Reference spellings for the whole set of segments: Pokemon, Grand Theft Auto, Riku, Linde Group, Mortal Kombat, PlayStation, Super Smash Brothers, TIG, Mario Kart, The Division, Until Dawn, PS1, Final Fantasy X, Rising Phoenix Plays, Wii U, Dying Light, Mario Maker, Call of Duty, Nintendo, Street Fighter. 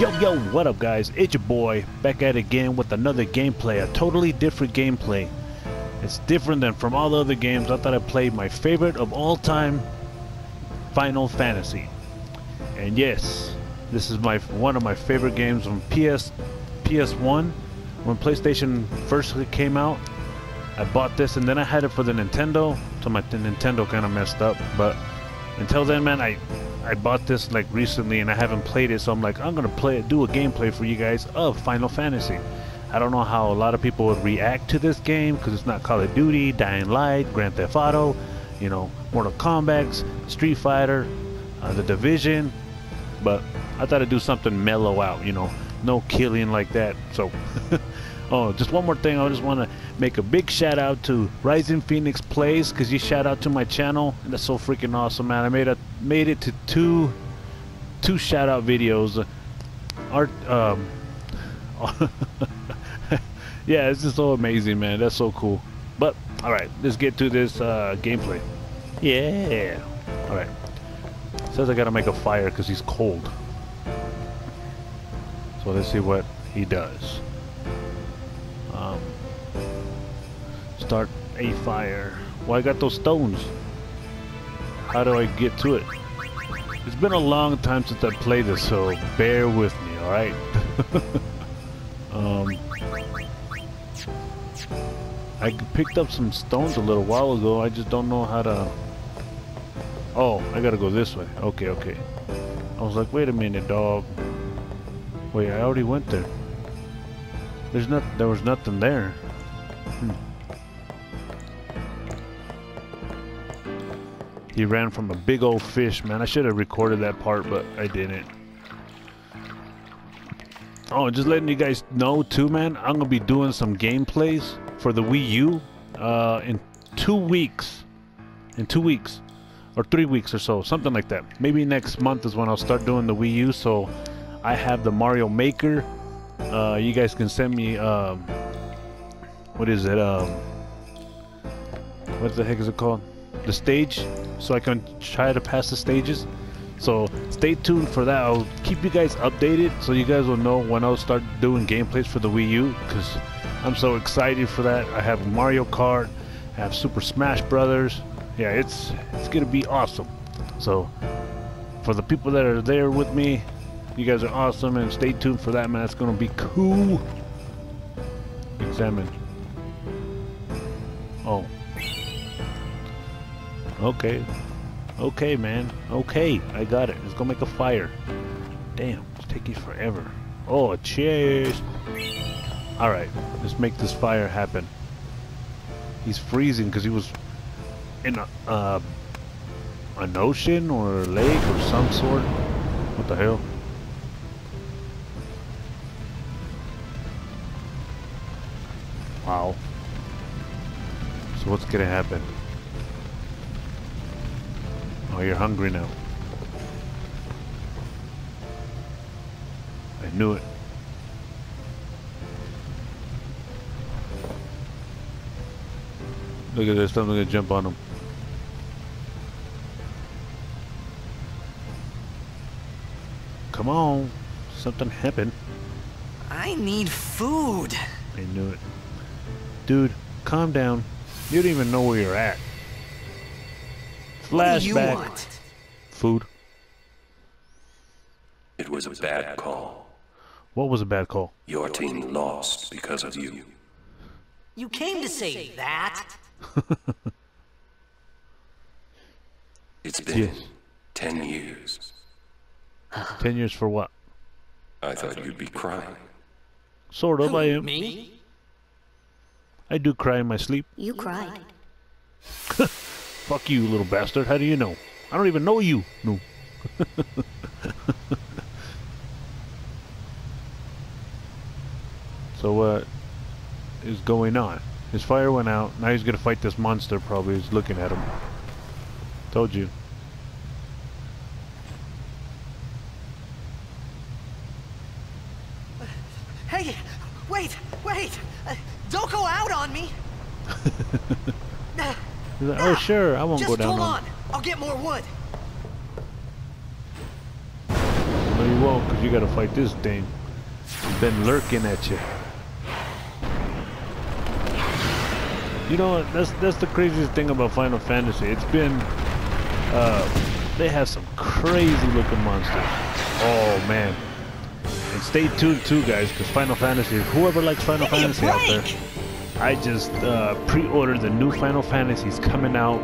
Yo, what up guys, it's your boy, back at it again with another gameplay, a totally different gameplay. It's different than from all the other games. I thought I played my favorite of all time, Final Fantasy. And yes, this is one of my favorite games on PS1. When PlayStation first came out, I bought this and then I had it for the Nintendo, so my Nintendo kind of messed up, but until then, man, I bought this like recently and I haven't played it, so I'm like, I'm gonna do a gameplay for you guys of Final Fantasy. I don't know how a lot of people would react to this game because it's not Call of Duty, Dying Light, Grand Theft Auto, you know, Mortal Kombat, Street Fighter, The Division, but I thought I'd do something mellow out, you know, no killing like that. So oh, just one more thing, I just want to make a big shout out to Rising Phoenix Plays, because you shout out to my channel and that's so freaking awesome, man. I made it to two shout out videos. Yeah, it's just so amazing, man. That's so cool. But all right, let's get to this gameplay. Yeah, all right. It says I gotta make a fire because he's cold, so let's see what he does. Start a fire. Well, I got those stones. How do I get to it? It's been a long time since I played this, so bear with me, alright? I picked up some stones a little while ago. I just don't know how to... Oh, I gotta go this way. Okay. I was like, wait a minute, dog. Wait, I already went there. There was nothing there. He ran from a big old fish, man. I should have recorded that part, but I didn't. Oh, just letting you guys know too, man, I'm gonna be doing some gameplays for the Wii U in 2 weeks. In 2 weeks or 3 weeks or so, something like that. Maybe next month is when I'll start doing the Wii U. So I have the Mario Maker. You guys can send me what the heck is it called? The stage, so I can try to pass the stages. So stay tuned for that. I'll keep you guys updated so you guys will know when I'll start doing gameplays for the Wii U, because I'm so excited for that. I have Mario Kart, I have Super Smash Brothers. Yeah, it's gonna be awesome. So for the people that are there with me, you guys are awesome, and stay tuned for that, man. It's gonna be cool. Examine. Oh. Okay, man. Okay, I got it. Let's go make a fire. Damn, it's taking forever. Oh, cheers. All right, let's make this fire happen. He's freezing because he was in an ocean or a lake or some sort. What the hell? Wow. So what's gonna happen? Oh, you're hungry now. I knew it. Look at this, I'm gonna jump on him. Come on, something happened. I need food. I knew it. Dude, calm down. You don't even know where you're at. Flashback. What do you want? Food. It was a bad call. What was a bad call? Your team lost because of you. You came to say that? It's been 10 years. 10 years for what? I thought you'd be crying. Sort of, I am. Me? I do cry in my sleep. You cried. Fuck you, little bastard. How do you know? I don't even know you. No. So what is going on? His fire went out. Now he's gonna fight this monster, probably. He's looking at him. Told you. Hey, wait. Don't go out on me. He's like, oh sure, I won't go down on. Just hold on. I'll get more wood. No, you won't, because you gotta fight this thing. It's been lurking at you. You know what? That's the craziest thing about Final Fantasy. It's been... they have some crazy looking monsters. Oh, man. And stay tuned, too, guys, because Final Fantasy... Whoever likes Final Fantasy out there... I just pre-ordered the new Final Fantasies coming out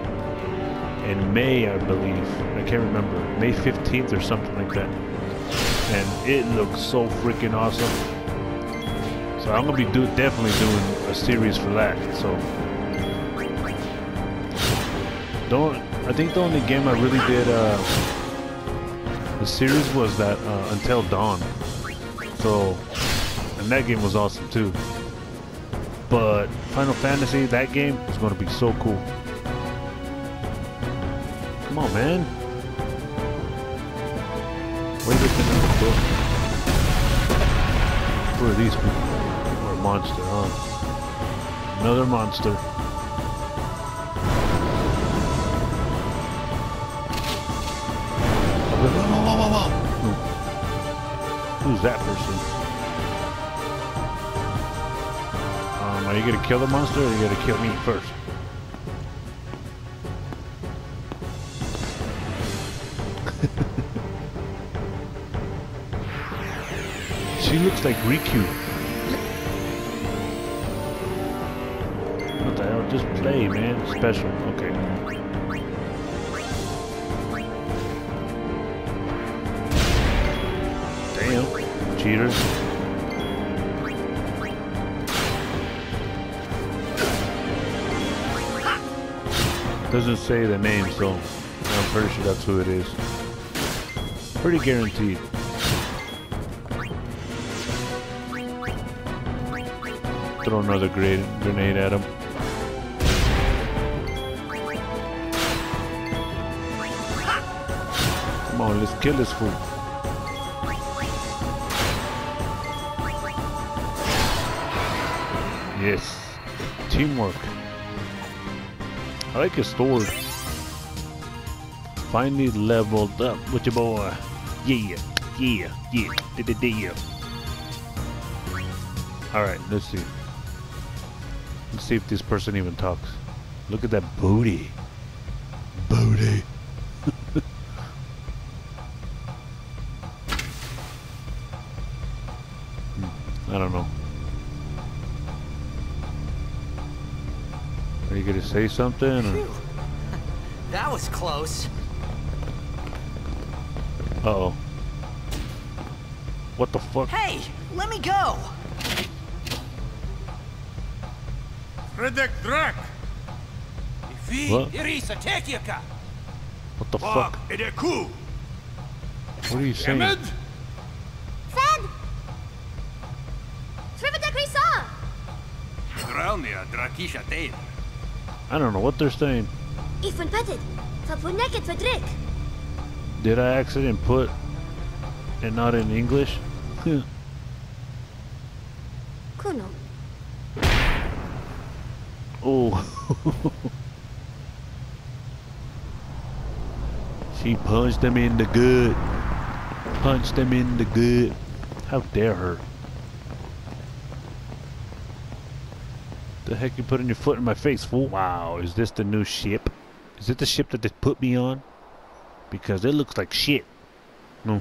in May, I believe. I can't remember. May 15th or something like that. And it looks so freaking awesome. So I'm going to be definitely doing a series for that. So I think the only game I really did the series was that Until Dawn. So, and that game was awesome too. But Final Fantasy, that game is going to be so cool. Come on, man. Wait a minute. Who are these people? Or a monster, huh? Another monster. Whoa. Who's that person? Are you gonna kill the monster, or are you gonna kill me first? She looks like Riku. What the hell? Just play, man. Special. Okay. Damn. Cheaters. Doesn't say the name, so I'm pretty sure that's who it is. Pretty guaranteed. Throw another grenade at him. Come on, let's kill this fool. Yes. Teamwork. I like his sword. Finally leveled up with your boy. Yeah. Alright, let's see. Let's see if this person even talks. Look at that booty. Booty. I don't know. Are you gonna say something? Or? That was close. Uh-oh. What the fuck? Hey, let me go. What the fuck? What are you saying? I don't know what they're saying. Did I accidentally put and not in English? Oh. She punched him in the gut. Punched him in the gut. How dare her. The heck you putting your foot in my face, fool? Wow, is this the new ship? Is it the ship that they put me on? Because it looks like shit. No.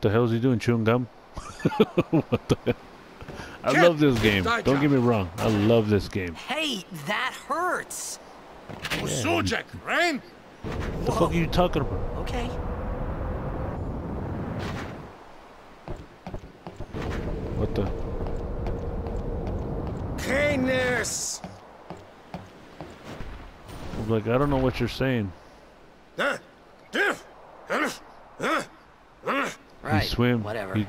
The hell is he doing, chewing gum? What the hell? I love this game. Don't get me wrong. I love this game. Hey, that hurts. Yeah. What the fuck are you talking about? Okay. What the? Kindness. I'm like, I don't know what you're saying. Right. He swim. Whatever. He...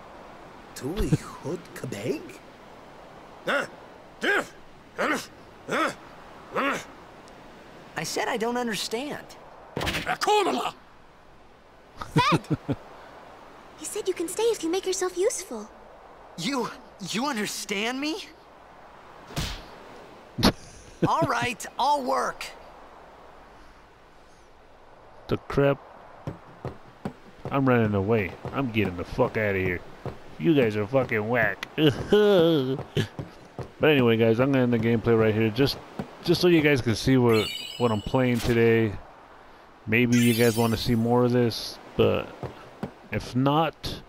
I said I don't understand. He said you can stay if you make yourself useful. You understand me? All right, I'll work. the crap? I'm running away. I'm getting the fuck out of here. You guys are fucking whack. But anyway, guys, I'm gonna end the gameplay right here. Just so you guys can see what I'm playing today. Maybe you guys want to see more of this, but if not,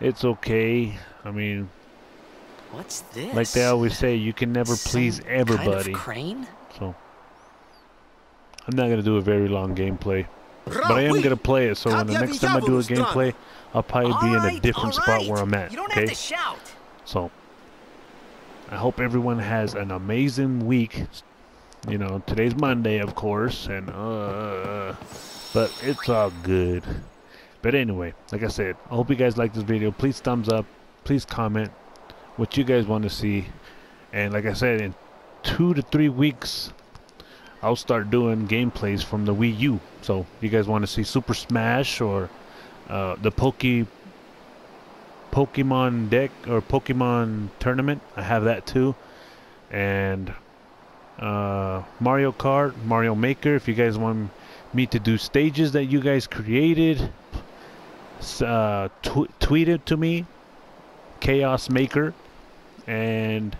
it's okay. I mean, what's this? Like they always say, you can never please everybody. Kind of crane? So I'm not gonna do a very long gameplay. But I am gonna play it, so when the next time I do a gameplay, I'll probably be in a different spot where I'm at. You don't have to shout. So I hope everyone has an amazing week. You know, today's Monday, of course, and but it's all good. But anyway, like I said, I hope you guys like this video. Please thumbs up. Please comment what you guys want to see. And like I said, in 2 to 3 weeks, I'll start doing gameplays from the Wii U. So if you guys want to see Super Smash or the Pokemon deck or Pokemon tournament, I have that too. And Mario Kart, Mario Maker, if you guys want me to do stages that you guys created, tweet it to me, Chaos Maker, and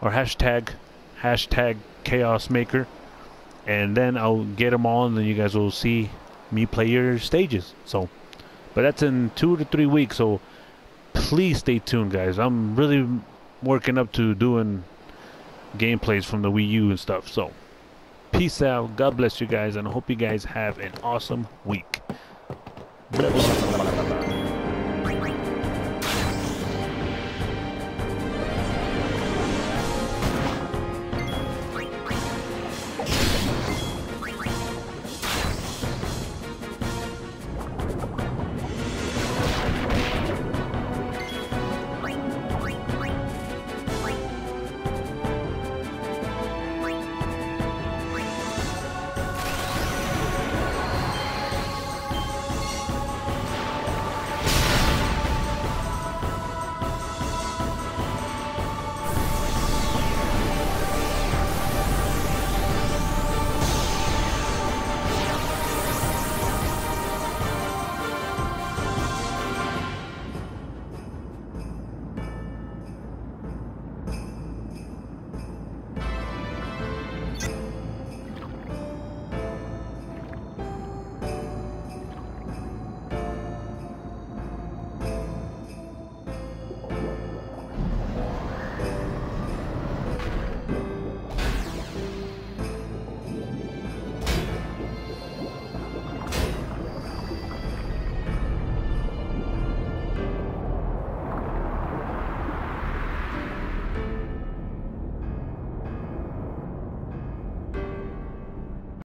or hashtag Chaos Maker, and then I'll get them all, and then you guys will see me play your stages. So, but that's in 2 to 3 weeks, so please stay tuned, guys. I'm really working up to doing gameplays from the Wii U and stuff. So peace out, God bless you guys, and I hope you guys have an awesome week. Blah, blah.